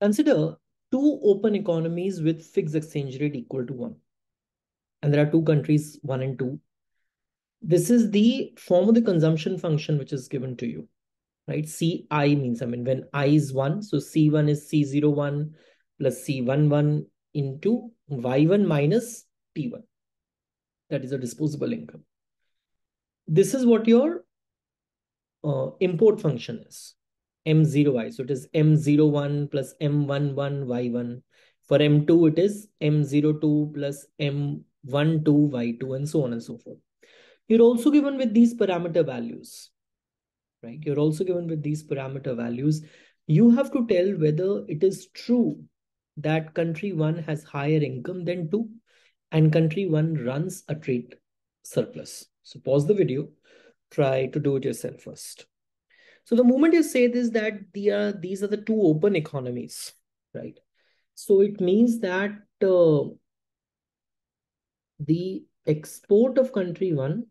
Consider two open economies with fixed exchange rate equal to 1. And there are two countries, 1 and 2. This is the form of the consumption function which is given to you, right? Ci means, I mean, when I is 1, so C1 is C01 plus C11 into Y1 minus T1. That is a disposable income. This is what your import function is, M0I. So it is M01 plus M11 Y1. For M2, it is M02 plus M12 Y2 and so on and so forth. You're also given with these parameter values, right? You're also given with these parameter values. You have to tell whether it is true that country 1 has higher income than 2 and country 1 runs a trade surplus. So pause the video, try to do it yourself first. So the moment you say this, that these are the two open economies, right? So it means that the export of country 1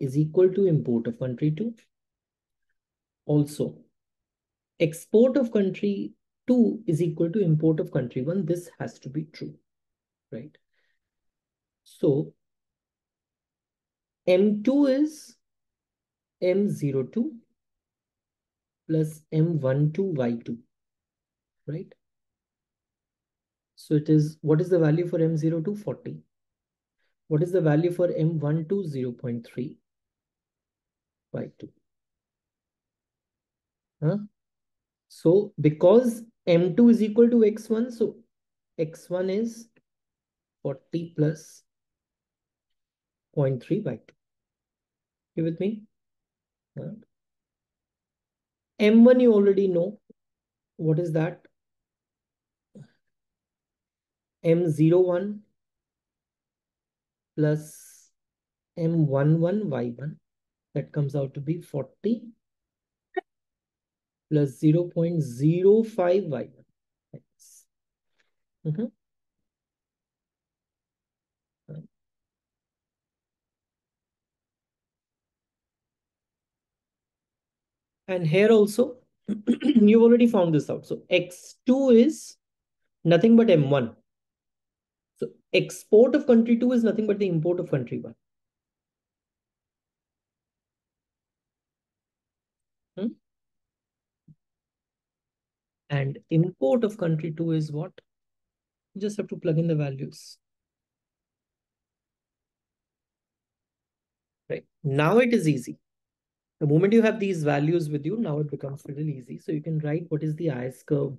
is equal to import of country 2. Also, export of country 2 is equal to import of country 1. This has to be true, right? So, M2 is M02 plus M12 Y2, right? So it is, what is the value for M02? 40. What is the value for M12? 0.3 Y2. Huh? So because M2 is equal to X1, so X1 is 40 plus 0.3 Y2. You with me? Huh? M1 you already know. What is that? M01 plus M11 Y1. That comes out to be 40 plus 0.05 Y1. Yes. And here also, you've already found this out. So X2 is nothing but M1. So export of country 2 is nothing but the import of country 1. And import of country 2 is what? You just have to plug in the values. Right. Now it is easy. The moment you have these values with you, now it becomes a little easy. So you can write what is the IS curve.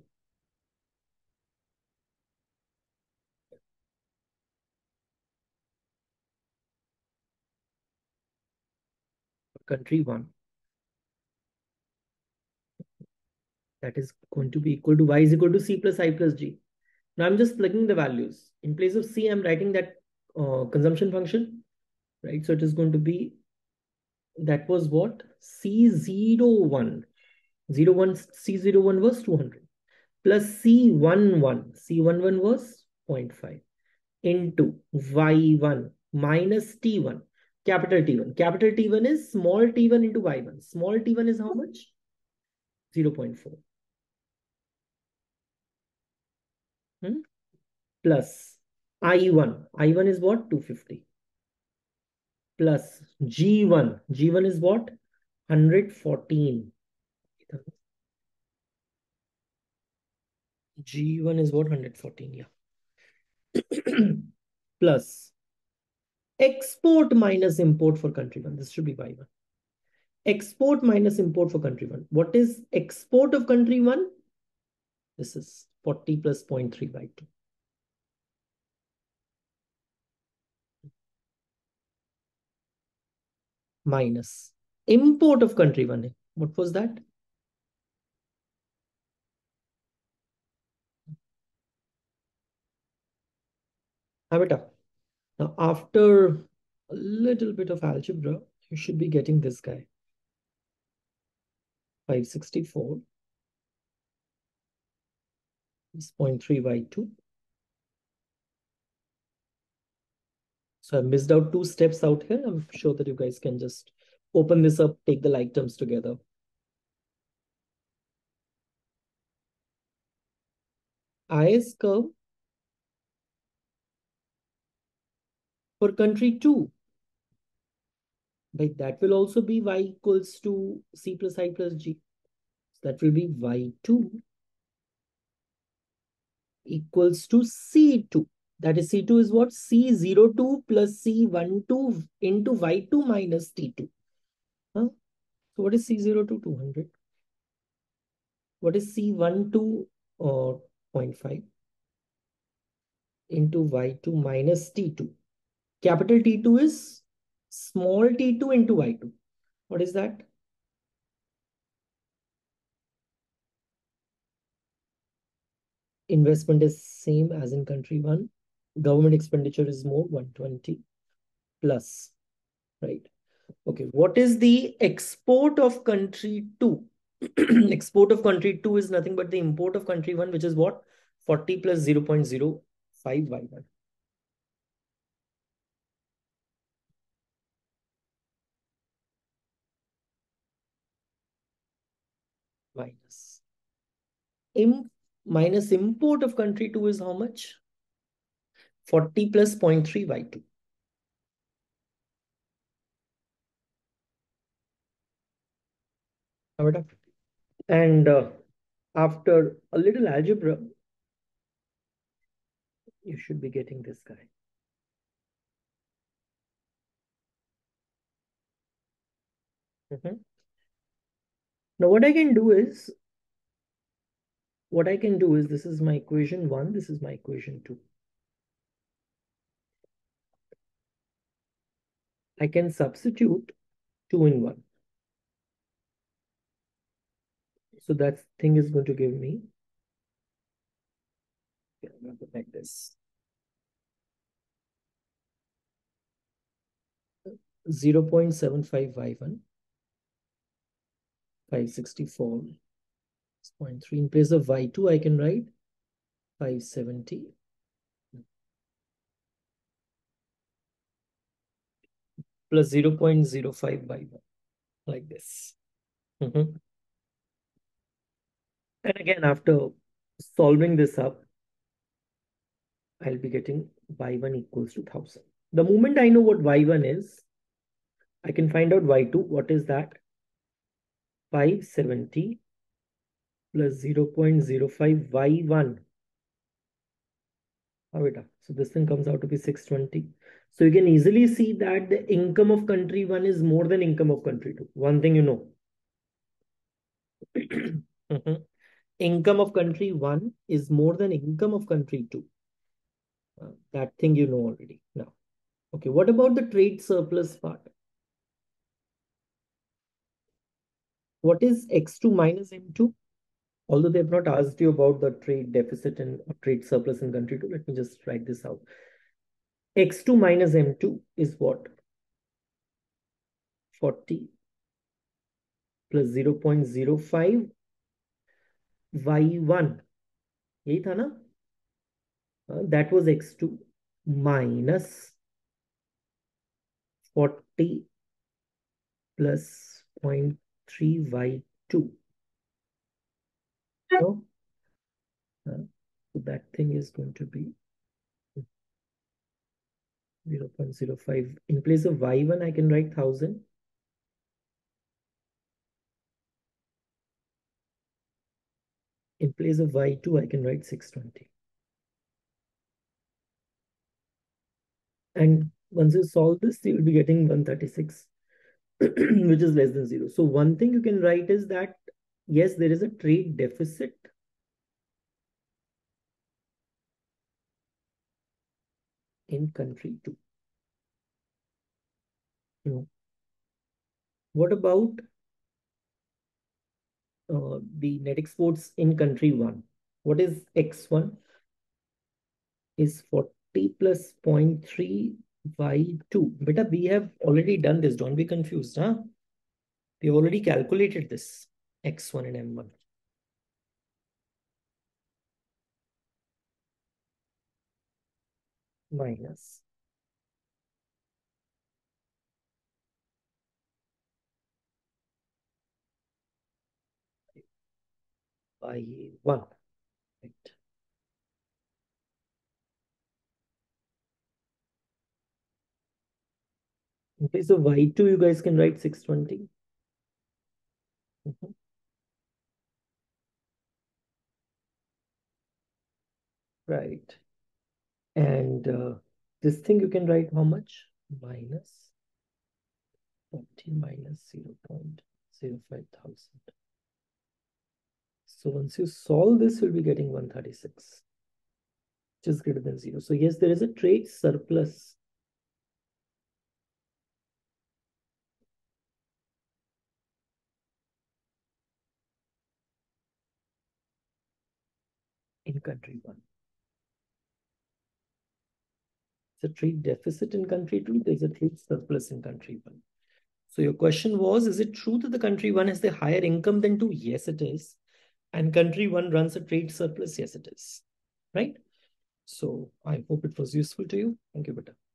Country 1. That is going to be equal to y is equal to c plus I plus g. Now I'm just plugging the values. In place of c, I'm writing that consumption function, right? So it is going to be, that was what? C01. C01 was 200 plus C11. C11 was 0.5 into y1 minus t1. Capital T1. Capital T1 is small t1 into y1. Small t1 is how much? 0.4. Plus I1. I1 is what? 250. Plus G1. G1 is what? 114. G1 is what? 114. Yeah. Plus export minus import for country 1. This should be Y1. Export minus import for country 1. What is export of country 1? This is 40 plus 0.3 Y2. Minus import of country 1. What was that? Have it up. Now, after a little bit of algebra, you should be getting this guy. 564 is 0.3 Y2. So I missed out two steps out here. I'm sure that you guys can just open this up, take the like terms together. IS curve for country 2. But that will also be y equals to c plus I plus g. So that will be y2 equals to c2. That is, C2 is what? C02 plus C12 into Y2 minus T2. Huh? So what is C02? 200. What is C12? 0.5 into Y2 minus T2. Capital T2 is small t2 into Y2. What is that? Investment is same as in country 1. Government expenditure is more, 120 plus, right? Okay, what is the export of country 2? Export of country 2 is nothing but the import of country 1, which is what? 40 plus 0.05 Y1. Minus import of country 2 is how much? 40 plus 0.3 Y2. And after a little algebra, you should be getting this guy. Now what I can do is, this is my equation 1, this is my equation 2. I can substitute 2 in 1. So that thing is going to give me, I'm going to make this 0.75 Y1. 564 0.3. In place of Y2, I can write 570 plus 0.05 Y1, like this. And again, after solving this up, I'll be getting Y1 equals to 1000. The moment I know what Y1 is, I can find out Y2. What is that? 570 plus 0.05 Y1. So this thing comes out to be 620. So you can easily see that the income of country 1 is more than income of country 2. One thing you know. Income of country 1 is more than income of country 2. That thing you know already now. Okay, what about the trade surplus part? What is X2 minus M2? Although they have not asked you about the trade deficit and trade surplus in country 2, let me just write this out. X2 minus M2 is what? 40 plus 0.05 Y1. That was X2 minus 40 plus 0.3 Y2. So that thing is going to be 0.05. In place of Y1, I can write 1000 . In place of Y2, I can write 620. And once you solve this, you'll be getting 136, which is less than 0. So one thing you can write is that, yes, there is a trade deficit. In country 2. What about the net exports in country 1? What is X1? Is 40 plus 0.3 Y2. Beta, we have already done this. Don't be confused. We have already calculated this. X1 and M1. Minus 5 by 1, right? Okay, so y2 you guys can write 620. Right. And this thing you can write how much? Minus 40 minus 0.05,000. So once you solve this, you'll be getting 136, which is greater than 0. So yes, there is a trade surplus. In country 1. There's a trade deficit in country 2. There's a trade surplus in country 1. So your question was, is it true that the country 1 has the higher income than 2? Yes, it is. And country 1 runs a trade surplus? Yes, it is. Right? So I hope it was useful to you. Thank you, Beta.